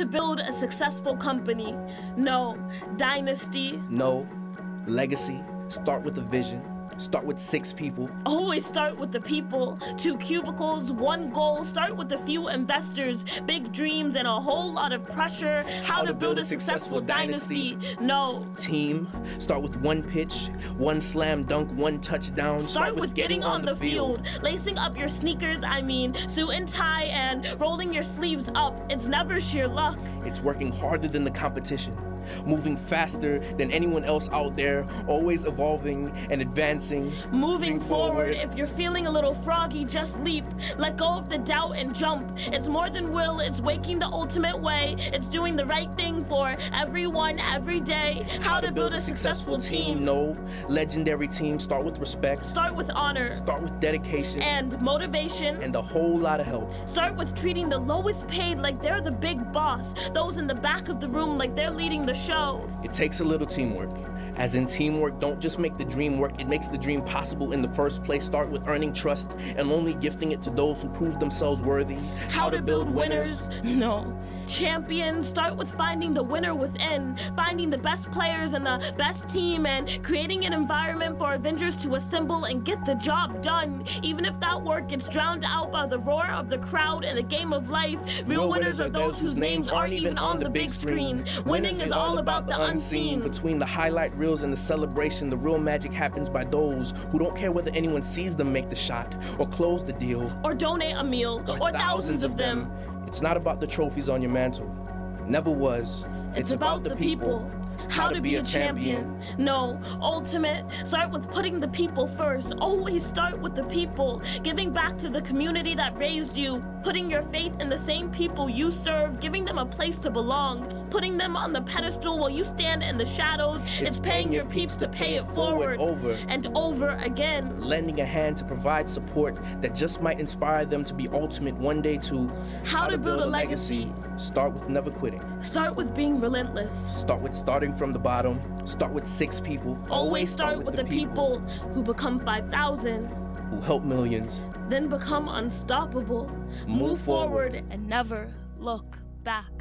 to build a successful company. No dynasty. No legacy. Start with a vision. Start with 6 people. Always start with the people. 2 cubicles, 1 goal. Start with a few investors, big dreams, and a whole lot of pressure. How to build a successful dynasty. No. Team. Start with 1 pitch, 1 slam dunk, 1 touchdown. Start with getting on the field. Lacing up your sneakers, suit and tie, and rolling your sleeves up. It's never sheer luck. It's working harder than the competition. Moving faster than anyone else out there, always evolving and advancing. Moving forward. If you're feeling a little froggy, just leap. Let go of the doubt and jump. It's more than will, it's waking the ultimate way. It's doing the right thing for everyone, every day. How to build a successful team. No legendary team. Start with respect. Start with honor. Start with dedication. And motivation. And a whole lot of help. Start with treating the lowest paid like they're the big boss. Those in the back of the room like they're leading the show. It takes a little teamwork. As in teamwork, don't just make the dream work, it makes the dream possible in the first place. Start with earning trust and only gifting it to those who prove themselves worthy. How to build winners. No. Champions. Start with finding the winner within, finding the best players and the best team, and creating an environment for Avengers to assemble and get the job done. Even if that work gets drowned out by the roar of the crowd and the game of life, real winners are those whose names aren't even on the big screen. Winning is all about the unseen. Between the highlight reels and the celebration, the real magic happens by those who don't care whether anyone sees them make the shot, or close the deal, or donate a meal, or thousands of them. It's not about the trophies on your mantle. Never was. It's about the people. How to be a champion. No, ultimate. Start with putting the people first. Always start with the people. Giving back to the community that raised you. Putting your faith in the same people you serve. Giving them a place to belong. Putting them on the pedestal while you stand in the shadows. It's paying your peeps to pay it forward. Over and over again. Lending a hand to provide support that just might inspire them to be ultimate one day too. How to build a legacy. Start with never quitting. Start with being relentless. Start with starting from the bottom. Start with 6 people. Always start with the people who become 5,000. Who help millions. Then become unstoppable. Move forward and never look back.